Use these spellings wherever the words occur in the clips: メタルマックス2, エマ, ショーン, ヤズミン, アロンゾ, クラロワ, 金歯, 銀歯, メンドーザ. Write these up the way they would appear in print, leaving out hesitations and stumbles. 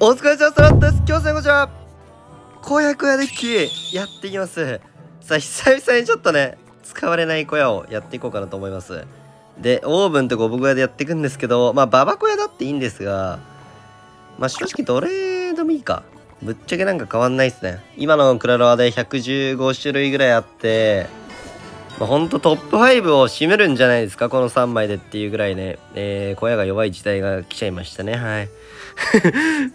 お疲れ様です。今日はこちら小屋小屋デッキやっていきます。さあ久々にちょっとね使われない小屋をやっていこうかなと思います。でオーブンとゴブ小屋でやっていくんですけど、まあババ小屋だっていいんですが、まあ正直どれでもいいか。ぶっちゃけなんか変わんないですね。今のクラロワで115種類ぐらいあって、まあ、ほんとトップ5を占めるんじゃないですか、この3枚でっていうぐらいね、小屋が弱い時代が来ちゃいましたね。はい。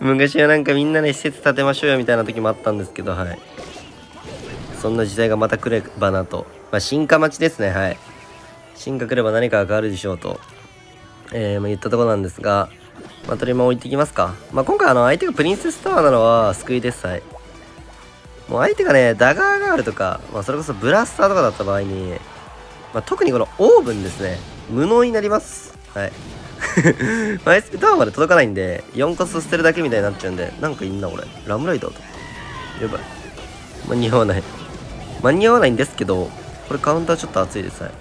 昔はなんかみんなね、施設建てましょうよみたいな時もあったんですけど、はい。そんな時代がまた来ればなと。まあ、進化待ちですね、はい。進化来れば何かが変わるでしょうと、まあ、言ったところなんですが、まあ、とりま置いていきますか。まあ、今回相手がプリンセスタワーなのは救いです。はい。もう相手がね、ダガーガールとか、まあ、それこそブラスターとかだった場合に、まあ、特にこのオーブンですね、無能になります。はい。マイスピタワーまで届かないんで、4コス捨てるだけみたいになっちゃうんで、なんかいんな、俺。ラムライダーとか。やばい。間に合わない。間に合わないんですけど、これカウンターちょっと熱いです。はい。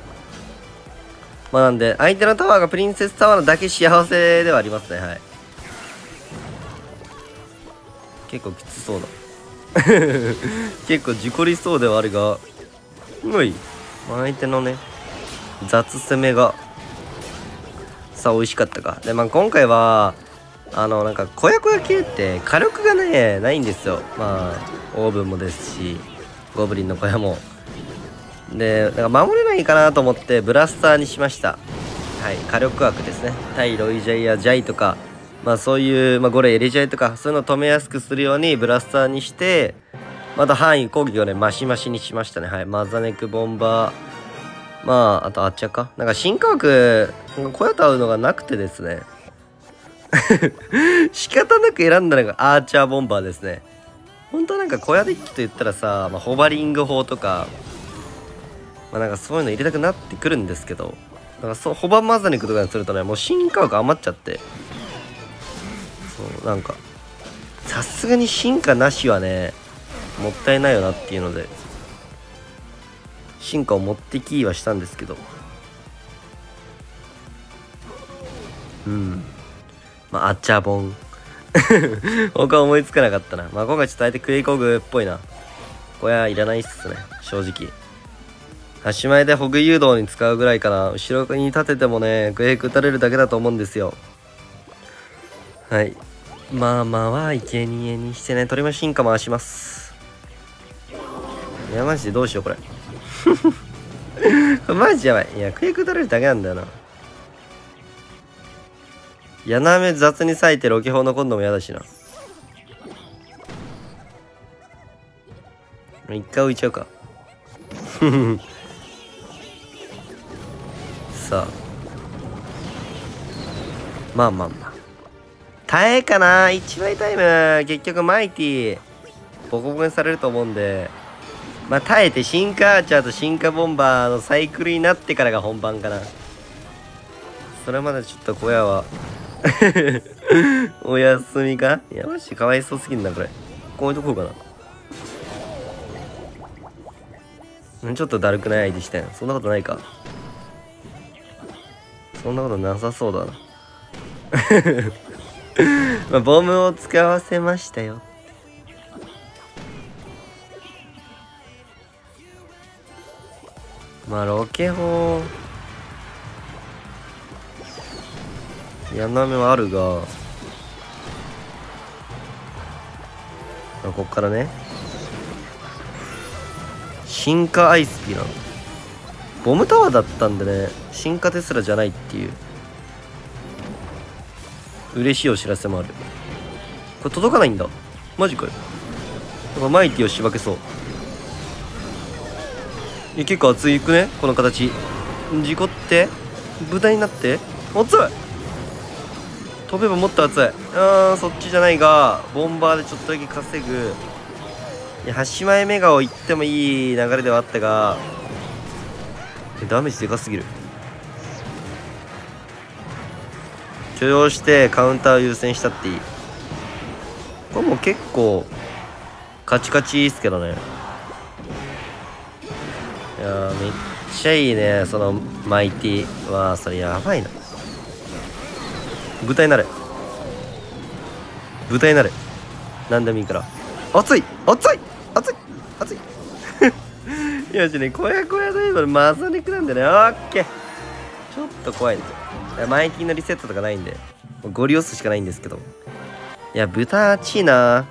まあなんで、相手のタワーがプリンセスタワーなだけ幸せではありますね、はい。結構きつそうな。結構事故りそうではあるが、うい。相手のね、雑攻めが、さあ、美味しかったか。で、まあ今回は、なんか、小屋小屋系って火力がね、ないんですよ。まあ、オーブンもですし、ゴブリンの小屋も。で、なんか守れないかなと思ってブラスターにしました。はい、火力枠ですね。対ロイジャイやジャイとか、まあそういう、まあ、ゴレエレジャイとか、そういうのを止めやすくするようにブラスターにして、また範囲攻撃をね、マシマシにしましたね。はい、マザネクボンバー、まあ、あとアッチャか。なんか進化枠、小屋と合うのがなくてですね。仕方なく選んだのがアーチャーボンバーですね。本当はなんか小屋デッキと言ったらさ、まあ、ホバリング砲とか、まあなんかそういうの入れたくなってくるんですけど、なんかホバマザニクとかにするとね、もう進化枠余っちゃって、そう、なんか、さすがに進化なしはね、もったいないよなっていうので、進化を持ってきはしたんですけど、うん。まあ、アッチャーボン。僕は思いつかなかったな。まあ今回ちょっとあえてクエイコグっぽいな。小屋いらないっすね、正直。足前でホグ誘導に使うぐらいかな。後ろに立ててもね、グレーク打たれるだけだと思うんですよ。はい。まあまあは、生贄にしてね、鳥も進化回します。いや、マジでどうしよう、これ。マジやばい。いや、グレーク打たれるだけなんだよな。やなめ雑に割いてロケ砲の今度も嫌だしな。一回置いちゃうか。さあまあまあまあ耐えかな。1枚タイム結局マイティボコボコにされると思うんで、まあ耐えて進化アーチャーと進化ボンバーのサイクルになってからが本番かな。それまでちょっと小屋はお休みか。いやマジかわいそうすぎんな。これこういうとこかな。ちょっとだるくない相手してん。そんなことないか。そんなことなさそうだな。まあ、ボムを使わせましたよ。まあ、ロケ砲。やなめはあるが。まあ、こっからね。進化アイスピーなの。ボムタワーだったんでね、進化テスラじゃないっていう嬉しいお知らせもある。これ届かないんだ。マジかよ。なんかマイティをしばけそう。いや結構熱いくねこの形。事故って豚になって熱い。飛べばもっと熱い。あーそっちじゃないがボンバーでちょっとだけ稼ぐ。いや8枚目が行ってもいい流れではあったが、ダメージでかすぎる。許容してカウンターを優先したっていい。これも結構カチカチですけどね。いやめっちゃいいねそのマイティは。それやばいな。豚になれ。豚になれ。何でもいいから。熱い熱い熱い熱いよしね、小屋小屋といえばマザネクなんでね、オッケー。ちょっと怖いですよ。マイティのリセットとかないんで、ゴリ押すしかないんですけど。いや、豚熱いな。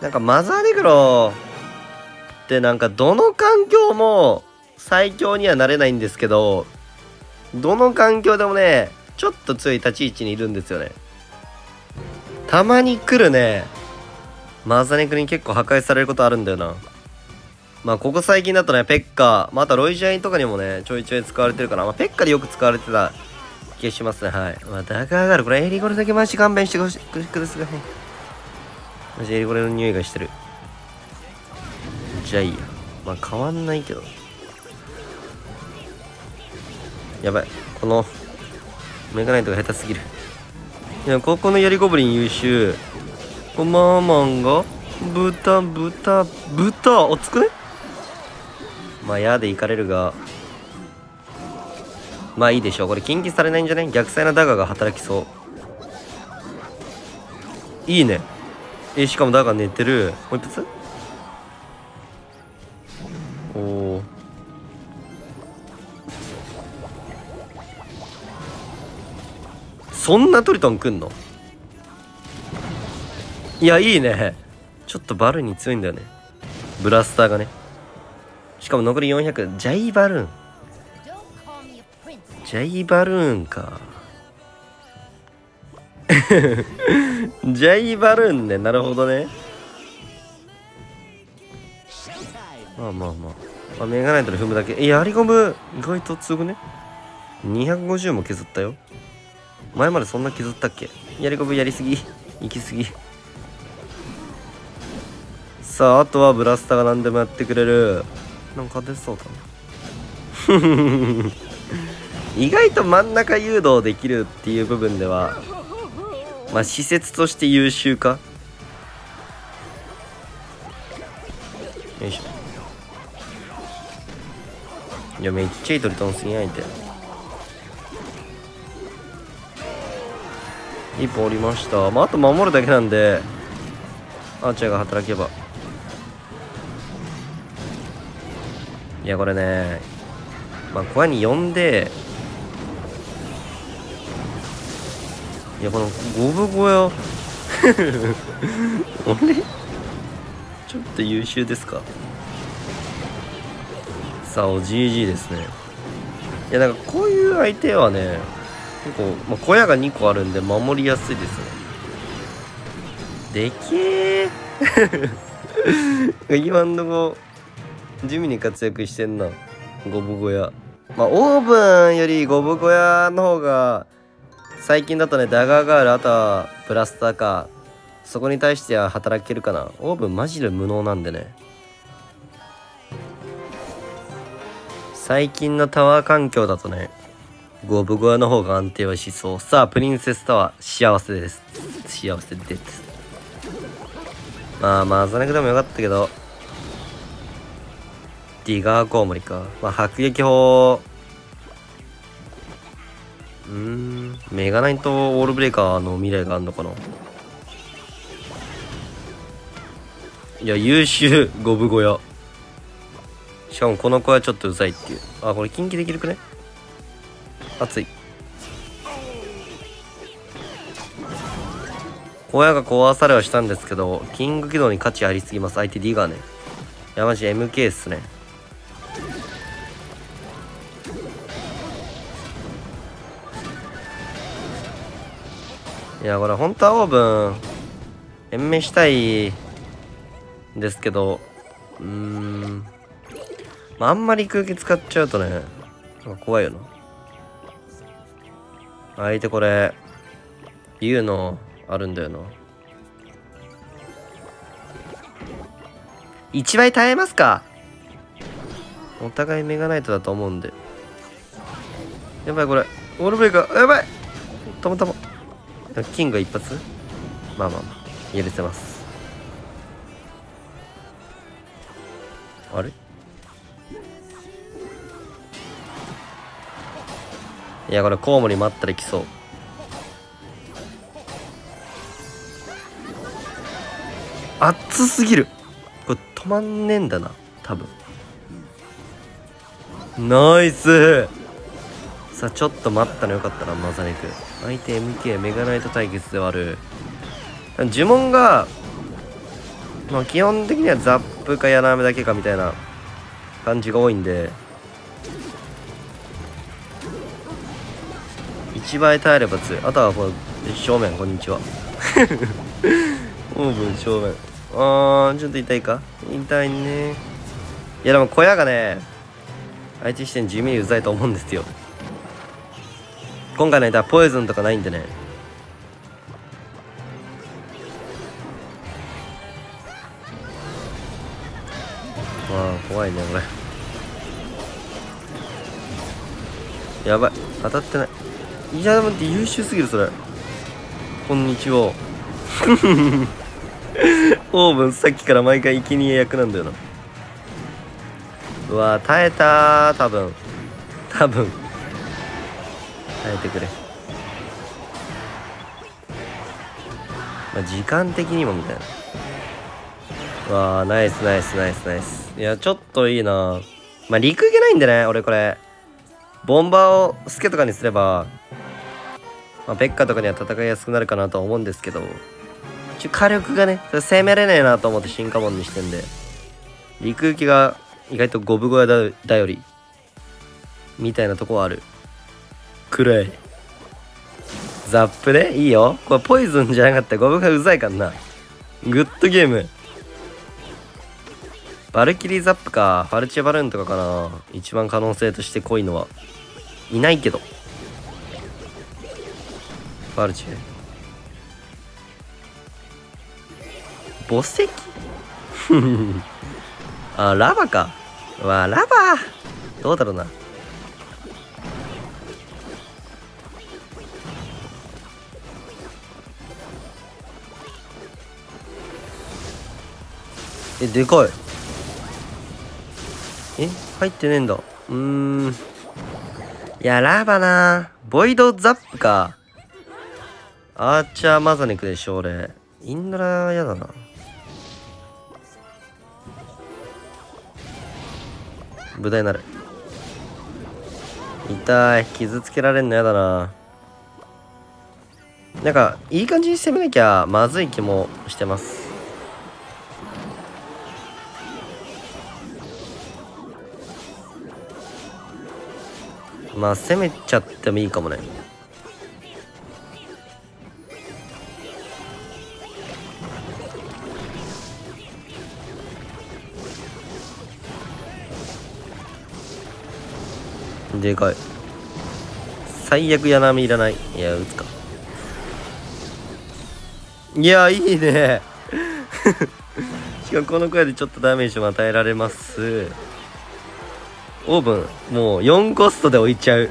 なんかマザーネグロってなんかどの環境も最強にはなれないんですけど、どの環境でもね、ちょっと強い立ち位置にいるんですよね。たまに来るね、マザーネグロに結構破壊されることあるんだよな。まあここ最近だとね、ペッカー、またロイジャインとかにもね、ちょいちょい使われてるから、まあ、ペッカーでよく使われてた気がしますね。はい。まあだからこれエリゴルだけマジ勘弁してほしくですがね。マジエリゴレの匂いがしてる。じゃあいいや。まあ変わんないけど。やばい。この、メガナイトが下手すぎる。いや、ここの槍ゴブリン優秀。マーマンが、豚、おつくね。まあ矢でいかれるが。まあいいでしょう。これ禁忌されないんじゃない？逆サイのダガーが働きそう。いいね。しかもだが寝てる。もう一発？おお。そんなトリトンくんの？いや、いいね。ちょっとバルーンに強いんだよね。ブラスターがね。しかも残り400。ジャイバルーン。ジャイバルーンか。ジャイバルーンね、なるほどね。まあまあまあ、まあ、メガナイトで踏むだけ。え、やりゴム意外と強くね。250も削ったよ。前までそんな削ったっけ。やりゴムやりすぎ、行きすぎ。さあ、あとはブラスターが何でもやってくれる。なんか出そうだな。意外と真ん中誘導できるっていう部分では、まあ施設として優秀か。よいしょ。いや、めっちゃいいトリトンすぎないで。一本折りました。まああと守るだけなんで、アーチャーが働けば。いや、これね、まあ小屋に呼んで、いや、このゴブ小屋俺ちょっと優秀ですか。さあ、おじいじいですね。いや、なんかこういう相手はね、結構、まあ、小屋が2個あるんで守りやすいですね。でけえ。今んとこ地味に活躍してんな、ゴブ小屋。まあオーブンよりゴブ小屋の方が、最近だとね、ダガーガール、あとはブラスターか、そこに対しては働けるかな。オーブンマジで無能なんでね。最近のタワー環境だとね、ゴブ小屋の方が安定はしそう。さあ、プリンセスタワー、幸せです。幸せです。まあまあ、マザネクでもよかったけど、ディガーコウモリか。まあ、迫撃砲、メガナイトオールブレイカーの未来があんのかな。いや、優秀、ゴブ小屋。しかもこの小屋ちょっとうざいっていう。あ、これ近畿できるくね。熱い小屋が壊されはしたんですけど、キング軌道に価値ありすぎます。相手ディガーね。いや、マジ MK っすね。いや、これ本当はオーブン延命したいですけど、まああんまり空気使っちゃうとね、怖いよな。相手これ言うのあるんだよな。1倍耐えますか。お互いメガナイトだと思うんで。やばい、これオールブレイカーやばい。たまたまキング一発。まあまあまあ許せます。あれ、いや、これコウモリ待ったら来そう。熱すぎる。これ止まんねえんだな多分。ナイス。さあちょっと待ったのよかったなマザネク。相手 MK メガナイト対決ではある。呪文がまあ基本的にはザップかヤナメだけかみたいな感じが多いんで、1倍耐えれば強い。あとはこの正面こんにちはオーブン正面。あーちょっと痛いか、痛いね。いやでも小屋がね相手視点地味にうざいと思うんですよ今回のネタ。ポイズンとかないんでね。わあ怖いねこれ。やばい当たってない。いや待って優秀すぎるそれ。こんにちはオーブンさっきから毎回生贄役なんだよな。うわ耐えたー。多分耐えてくれ。まあ、時間的にもみたいな。うわナイスナイスナイスナイス。いやちょっといいな。まあ陸毛ないんでね俺これボンバーをスケとかにすれば、まあ、ベッカとかには戦いやすくなるかなとは思うんですけど、火力がねそれ攻めれねえなと思って進化モンにしてんで、陸行きが意外と五分小屋だよりみたいなとこはあるくらい。ザップでいいよこれ。ポイズンじゃなかったら五分がうざいかんな。グッドゲーム。バルキリーザップかファルチェバルーンとかかな一番可能性として濃いのは。いないけどファルチェ墓石あラバか。うわラバどうだろうな。えでかい。え入ってねえんだ。いやラバな。ボイドザップかアーチャーマザネクでしょ俺。インドラやだな。無駄になる。痛い。傷つけられんのやだな。なんかいい感じに攻めなきゃまずい気もしてます。まあ攻めちゃってもいいかもね。でかい。最悪ヤナミいらない。いや打つか。いやいいねしかもこの声でちょっとダメージも与えられます。オーブンもう4コストで置いちゃうい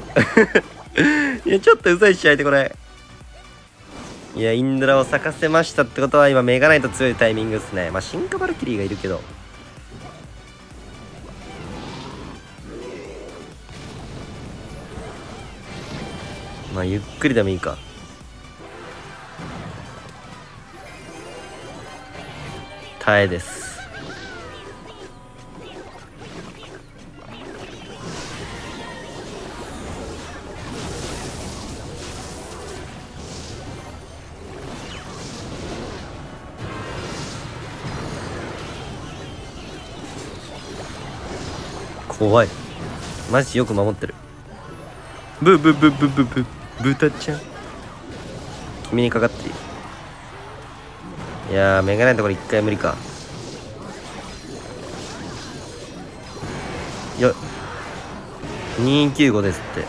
やちょっとうざいし相手これ。いやインドラを咲かせましたってことは今メガナイト強いタイミングですね。まあ進化バルキリーがいるけどまあゆっくりでもいいか。耐えです。怖いマジよく守ってる。ブブブブブブブブタちゃん君にかかっている。いやーメガネのところ一回無理かよ。295ですって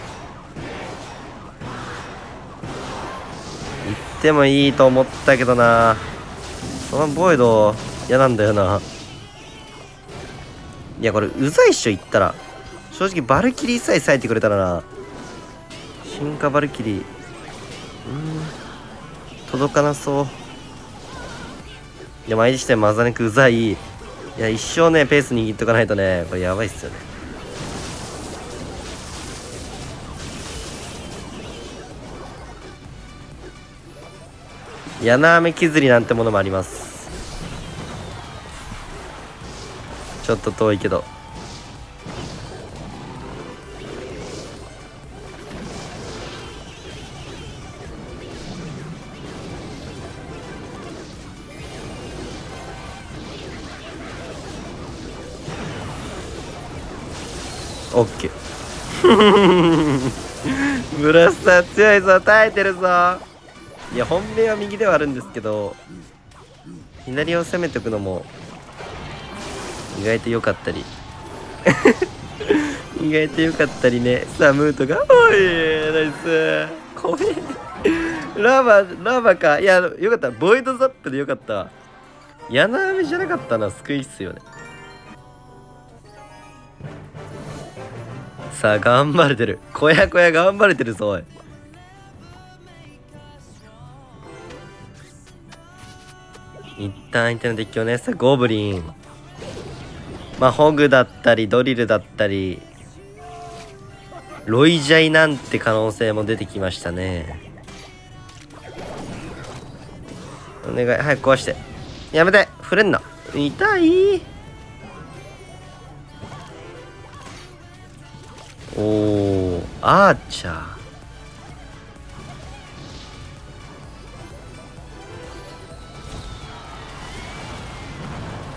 言ってもいいと思ったけどな。そのボイド嫌なんだよな。いやこれうざいっしょ言ったら。正直バルキリーさえ割いてくれたらな。進化バルキリー届かなそう。いや毎日してマザネクうざい。いや一生ねペース握っとかないとねこれやばいっすよね。ヤナアメ削りなんてものもあります。ちょっと遠いけど。オッケー。ブラスター強いぞ、耐えてるぞ。いや本命は右ではあるんですけど、左を攻めておくのも意外と良かったり意外と良かったりね。さあムートがおいナイス、怖いラバか。いや良かった、ボイドザップで良かった。柳雨じゃなかったな、救い必要ね。さあ頑張れてる、こやこや頑張れてるぞおい。一旦相手のデッキをね、さあゴブリン、まあホグだったりドリルだったりロイジャイなんて可能性も出てきましたね。お願い早く壊して、やめて触れんな、痛い。おおアーチャー、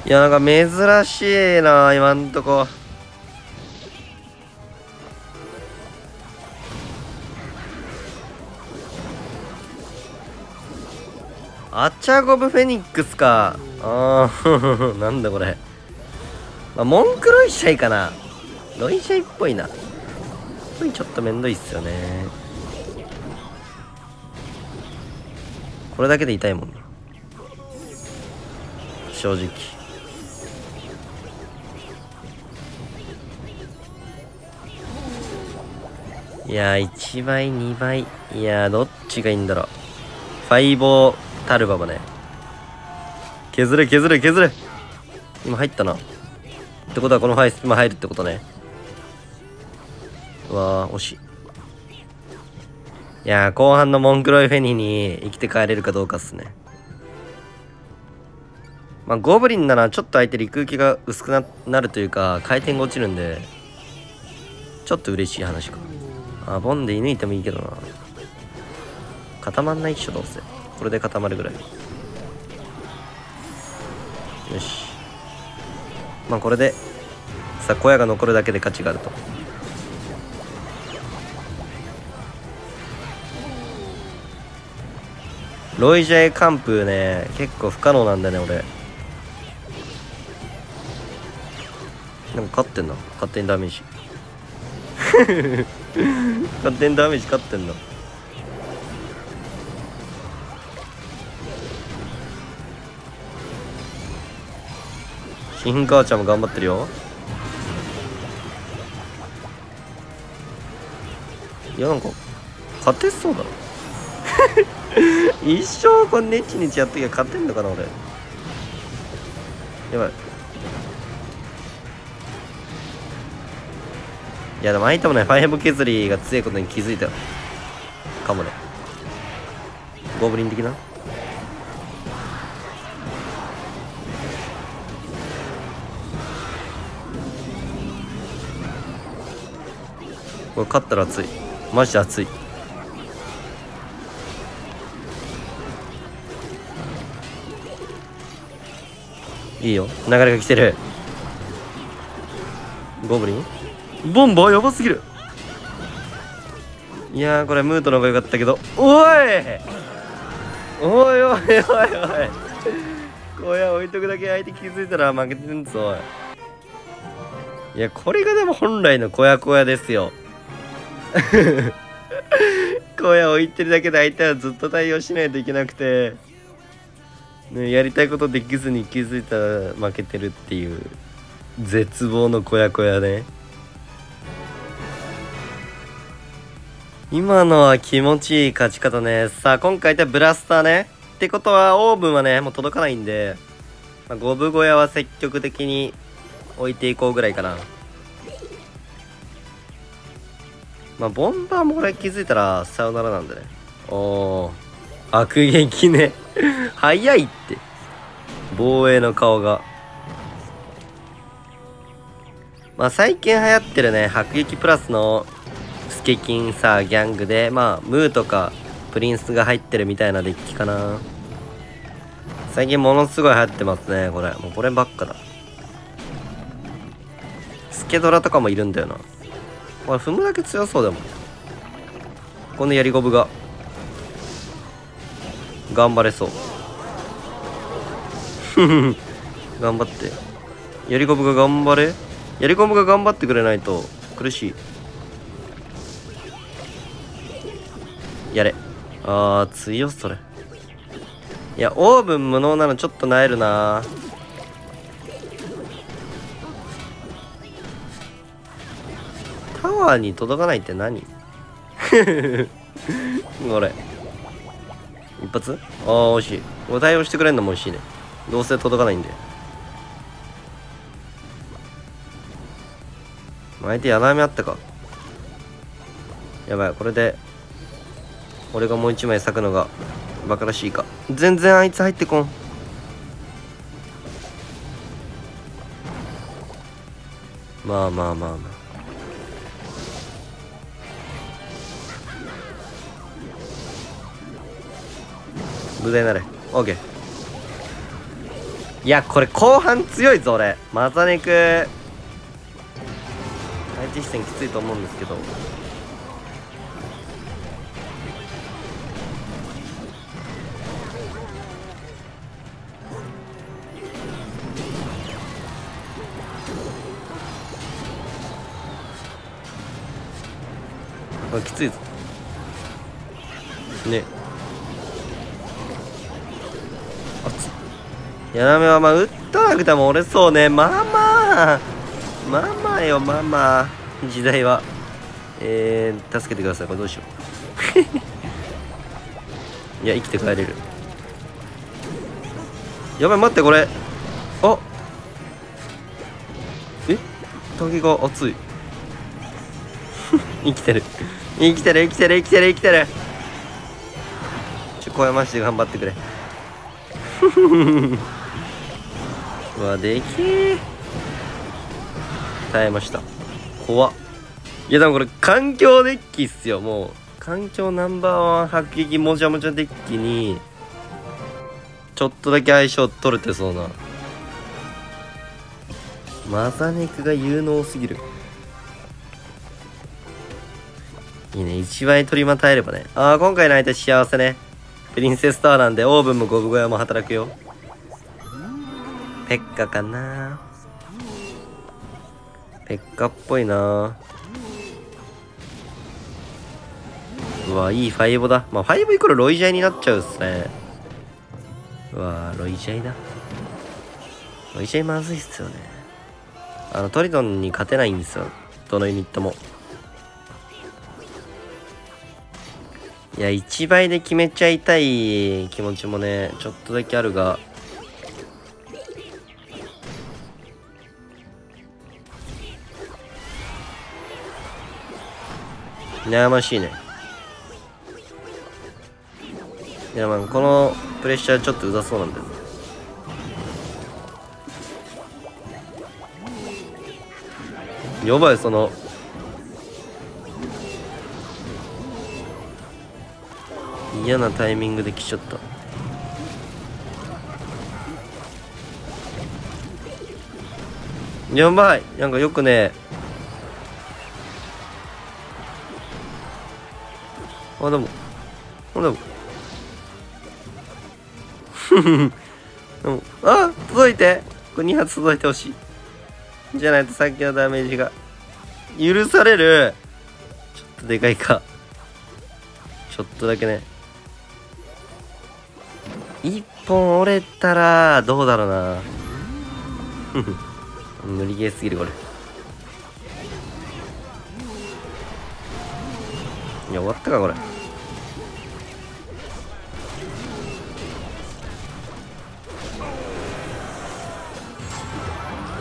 いやなんか珍しいな今んとこ。アチャゴブフェニックスかあーなんだこれ、まあ、モンクロイシャイかな、ロイシャイっぽいな。ちょっとめんどいっすよねこれだけで、痛いもんな正直。いやー1倍2倍、いやーどっちがいいんだろう。ファイボータルバもね、削れ削れ削れ、今入ったなってことはこのファイス今入るってことね。うわー惜しい。いやー後半のモンクロイフェニーに生きて帰れるかどうかっすね。まあゴブリンならちょっと相手陸行きが薄くなるというか回転が落ちるんでちょっと嬉しい話か。あボンで射抜いてもいいけどな、固まんないっしょどうせ、これで固まるぐらい。よしまあこれでさあ小屋が残るだけで価値があると。ロイジャイ完封ね結構不可能なんだね俺。なんか勝ってんな、勝手にダメージ勝手にダメージ勝ってんな。キンガーちゃんも頑張ってるよ。いやなんか勝てそうだな一生こんねちねちやってきゃ勝てんのかな俺。やばい。いやでも相手もねファイアボ削りが強いことに気づいたかもね。ゴブリン的な、これ勝ったら熱い、マジで熱い。いいよ流れが来てる。ゴブリンボンバーやばすぎる。いやーこれムートの方が良かったけど、おいおいおいおいおい、小屋置いとくだけ相手気づいたら負けてんぞ。いやこれがでも本来の小屋小屋ですよ小屋置いてるだけで相手はずっと対応しないといけなくてね、やりたいことできずに気づいたら負けてるっていう絶望のこやこやね。今のは気持ちいい勝ち方ね。さあ今回でブラスターねってことはオーブンはねもう届かないんで、まあ、五分小屋は積極的に置いていこうぐらいかな。まあボンバーもこれ気づいたらさよならなんでね。おお悪撃ね早いって防衛の顔が。まあ最近流行ってるね、迫撃プラスのスケキンさ、ギャングで、まあムーとかプリンスが入ってるみたいなデッキかな。最近ものすごい流行ってますね、これ。もうこればっかだ。スケドラとかもいるんだよな。これ踏むだけ強そうだもん。このやりゴブが頑張れそう。頑張って。やりゴブが頑張れ。やりゴブが頑張ってくれないと苦しい。やれ。あー、強それ。いや、オーブン無能なのちょっと萎えるな。タワーに届かないって何？これ。一発？ああ、おいしい。これ対応してくれるのもおいしいね。どうせ届かないんで。相手穴埋めあったか。やばい、これで。俺がもう一枚割くのが馬鹿らしいか。全然あいつ入ってこん。まあまあまあまあ。無駄になれ。オーケー。いや、これ後半強いぞ、俺。マザネク。相手視線きついと思うんですけど。これきついぞ。ね。ヤナメはまあ打ったなくても折れそうね。まあまあまあまあよ、まあまあ時代は助けてください。これどうしよう。いや生きて帰れる。やばい、待って、これあえ竹が熱い。生きてる生きてる生きてる生きてる生きてる。ちょ、声まして頑張ってくれ。うわ、でけえ。耐えました。怖っ。いや、でもこれ環境デッキっすよ。もう環境ナンバー1迫撃もじゃもじゃデッキにちょっとだけ相性取れてそうな。マザネクが有能すぎる。いいね、一枚取りま耐えればね。ああ、今回の相手幸せね。プリンセスタワーなんでオーブンもゴブ小屋も働くよ。ペッカかな。ペッカっぽいな。うわ、いいファイボだ。まあファイボイコールロイジャイになっちゃうっすね。うわ、ロイジャイだ。ロイジャイまずいっすよね。トリトンに勝てないんですよ、どのユニットも。いや、1倍で決めちゃいたい気持ちもね、ちょっとだけあるが。悩ましいね。いや、まあ、このプレッシャーちょっとうざそうなんだよね。やばい、その。嫌なタイミングで来ちゃった。やばい。なんかよくね、あ、でもあ、でもでもあ、届いて、これ2発届いてほしい。じゃないとさっきのダメージが許される。ちょっとでかいか、ちょっとだけね。一本折れたらどうだろうな。無理ゲーすぎる、これ。いや、終わったか、これ。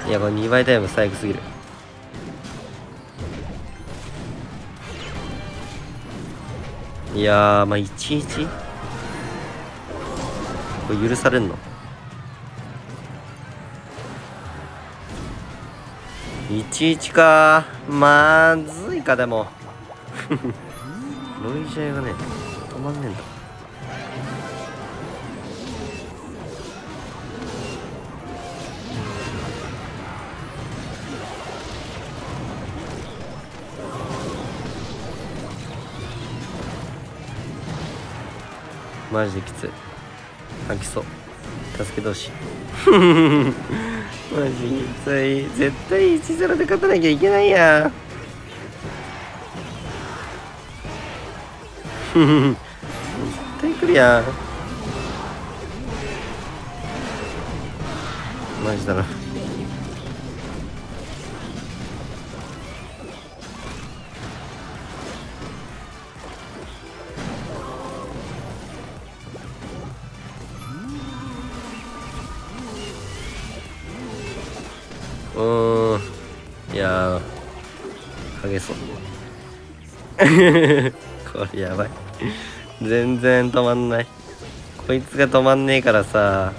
いや、これ2倍タイム最悪すぎる。いやー、まあ 1-1？許されんの。11かー、まずいか。でもロイジャーがね止まんねえんだ。マジできつい。吐きそう。助け同士。マジきつい。絶対 1-0 で勝たなきゃいけないや。絶対来るや。マジだな。いやー、激しそう。これやばい。全然止まんない。こいつが止まんねえからさ、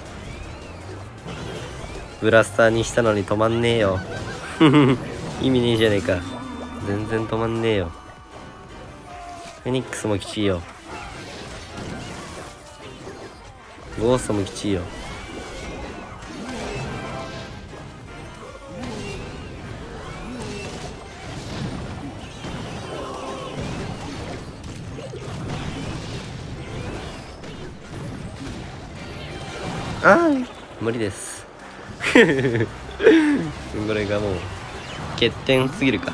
ブラスターにしたのに止まんねえよ。意味ねえじゃねえか。全然止まんねえよ。フェニックスもきちいよ。ゴーストもきちいよ。あー無理です。これがもう欠点すぎるか。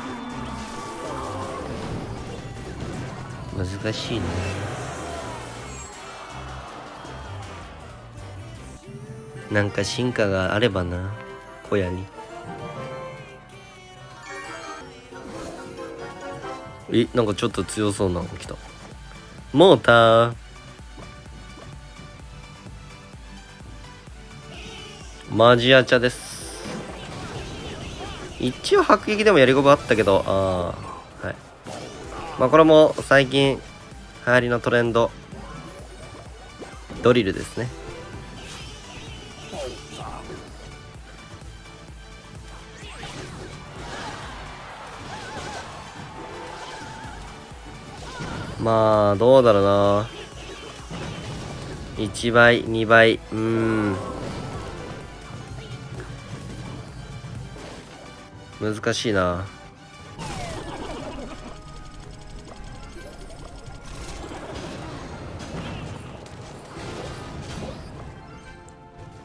難しいね。なんか進化があればな、小屋に。え、なんかちょっと強そうなの来た。モーター。マジアチャです。一応迫撃でもやりごぶあったけど、はい、まあこれも最近流行りのトレンドドリルですね。まあどうだろうな、1倍2倍、難しいな。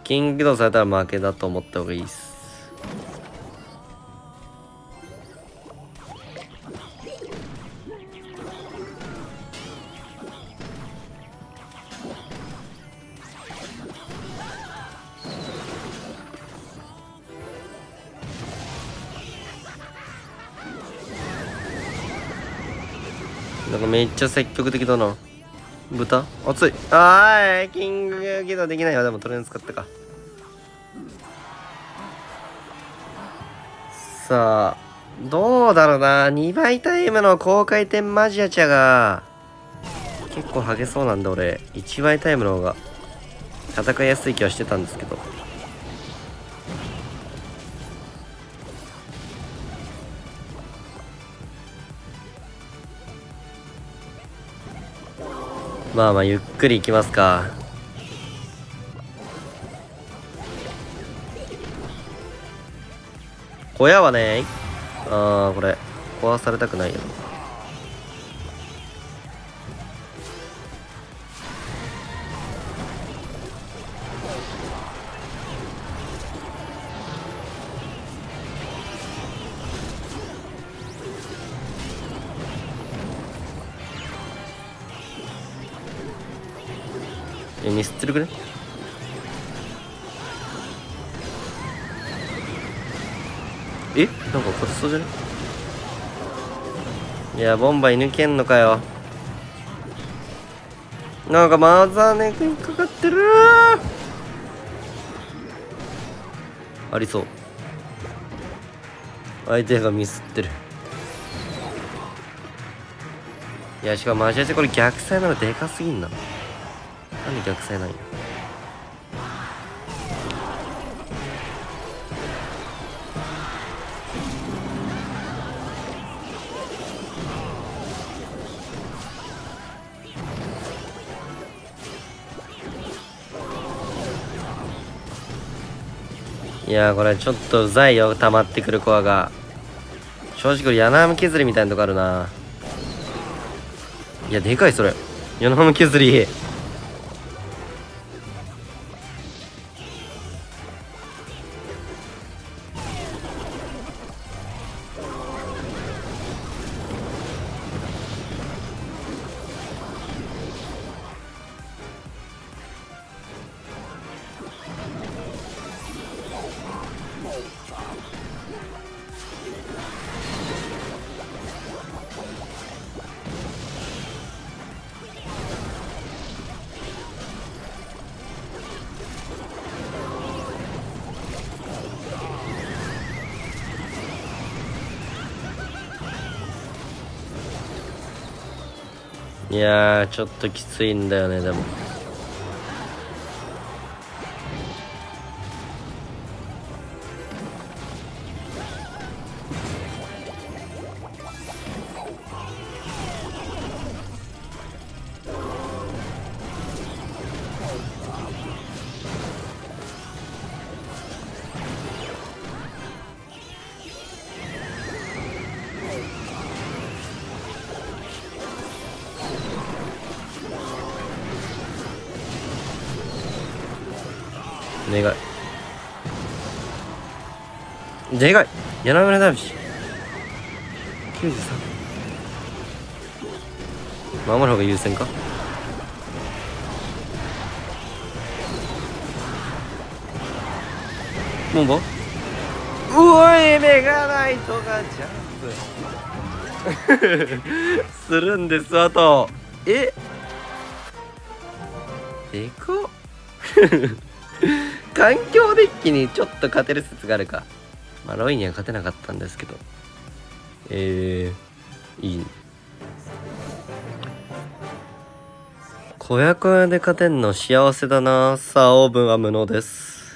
キング起動されたら負けだと思った方がいいっす。なんかめっちゃ積極的だな。豚熱い。あーい、キング起動できないよ。でもトレーン使ったか。さあどうだろうな。2倍タイムの高回転マジアチャが結構ハゲそうなんで、俺1倍タイムの方が戦いやすい気はしてたんですけど。まあまあゆっくりいきますか。小屋はね、これ壊されたくないよ。ミスってるくね。え、なんかこっちそうじゃね。いや、ボンバイ抜けんのかよ。なんかマザーネックにかかってる。ありそう。相手がミスってる。いや、しかもマジでこれ逆サイなのでかすぎんな。何逆サイなんや。いやーこれちょっとうざいよ、溜まってくるコアが。正直これ柳雨削りみたいなとこあるな。いやでかいそれ、柳雨削り。いやーちょっときついんだよね。でもでかいでかい、柳村ダルシ93、守る方が優先か。モンボ、うおいメガナイトがジャンプするんです。あとえでかっ環境デッキにちょっと勝てる説があるか。まあロイには勝てなかったんですけど、いいね。小屋小屋で勝てんの幸せだな。さあオーブンは無能です。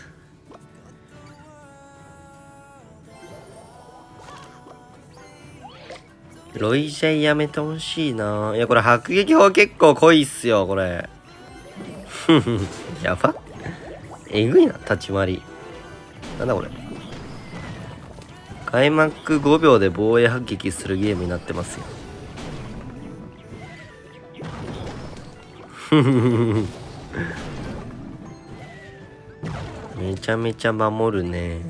ロイジャイやめてほしいな。いやこれ迫撃砲結構濃いっすよこれやばっ、えぐいな、立ち回り。なんだこれ。開幕5秒で防衛反撃するゲームになってますよ。めちゃめちゃ守るね。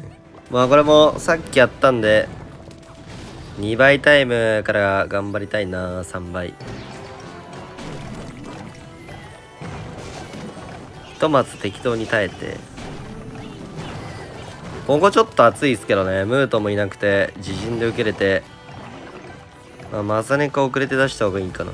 まあこれもさっきやったんで、2倍タイムから頑張りたいな、3倍。ひとまず適当に耐えて。ここちょっと暑いですけどね、ムートもいなくて自陣で受けれて、まあ、マサネカ遅れて出した方がいいかな。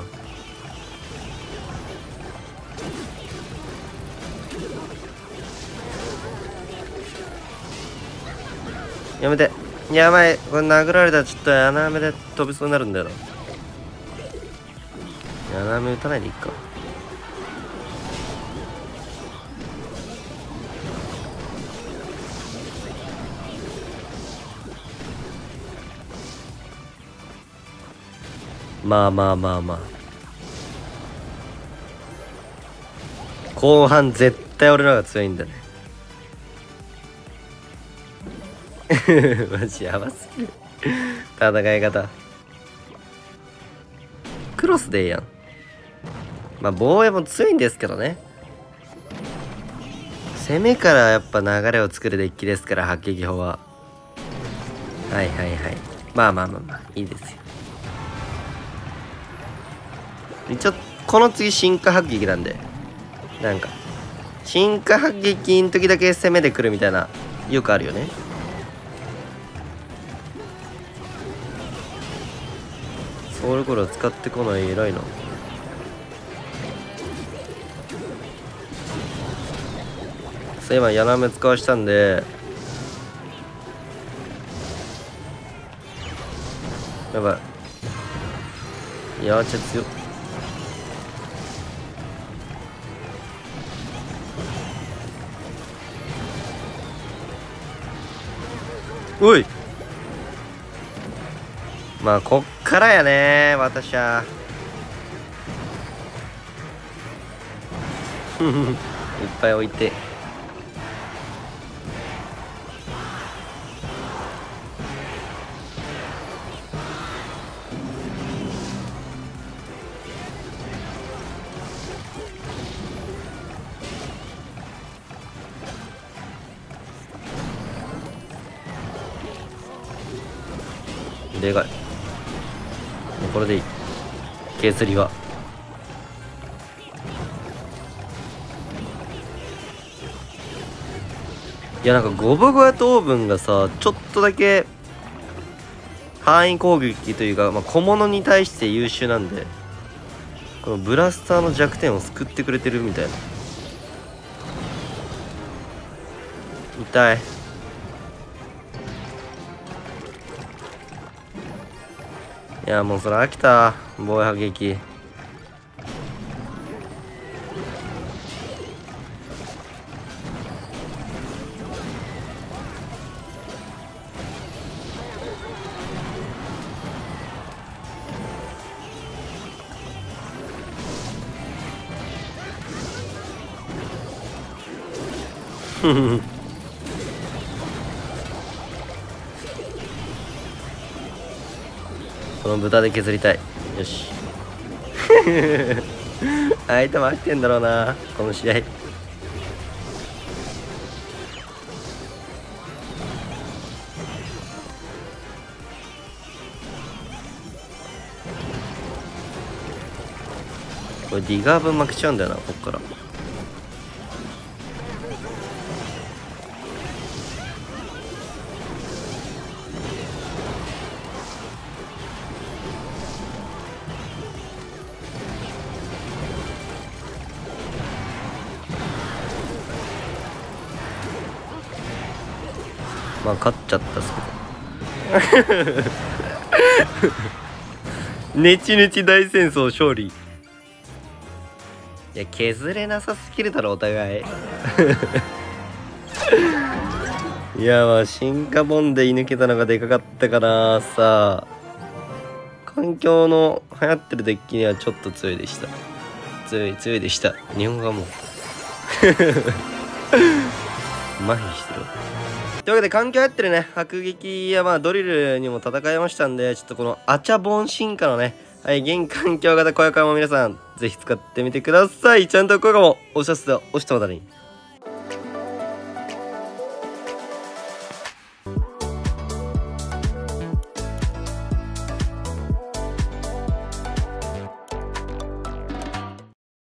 やめて、やばい、これ殴られたらちょっと穴目で飛びそうになるんだよな。穴目打たないでいっか。まあまあまあまあ後半絶対俺らが強いんだねマジやばすぎる戦い方。クロスでいいやん。まあ防衛も強いんですけどね、攻めからやっぱ流れを作るデッキですから、迫撃砲は。はいはいはい、まあまあまあまあいいですよ。一応この次進化迫撃なんで、なんか進化迫撃の時だけ攻めで来るみたいな、よくあるよね。ソウルコールを使ってこない、偉いな。そう今柳雨使わしたんで、やばい、いやーちょっと強っ。おい、まあこっからやね私はいっぱい置いて、でかい。もうこれでいい。削りは。いやなんかゴブ小屋とオーブンがさ、ちょっとだけ範囲攻撃というか、まあ、小物に対して優秀なんで、このブラスターの弱点を救ってくれてるみたいな。痛い。いやもうそれ飽きた。防衛破撃。この豚で削りたい。よし。相手も飽きてんだろうなこの試合。これディガー分負けちゃうんだよな、こっから。まあ勝っちゃったっすけどネチネチ大戦争勝利。いや削れなさすぎるだろお互いいやまあ進化ボンで射抜けたのがでかかったからさ、環境の流行ってるデッキにはちょっと強いでした。強いでした。日本語がもう麻痺してる。というわけで環境やってるね、迫撃やまあドリルにも戦いましたんで、ちょっとこのアチャボン進化のね、はい、現環境型小屋からも皆さん、ぜひ使ってみてください。ちゃんと効果もお知らせで押してもらったり。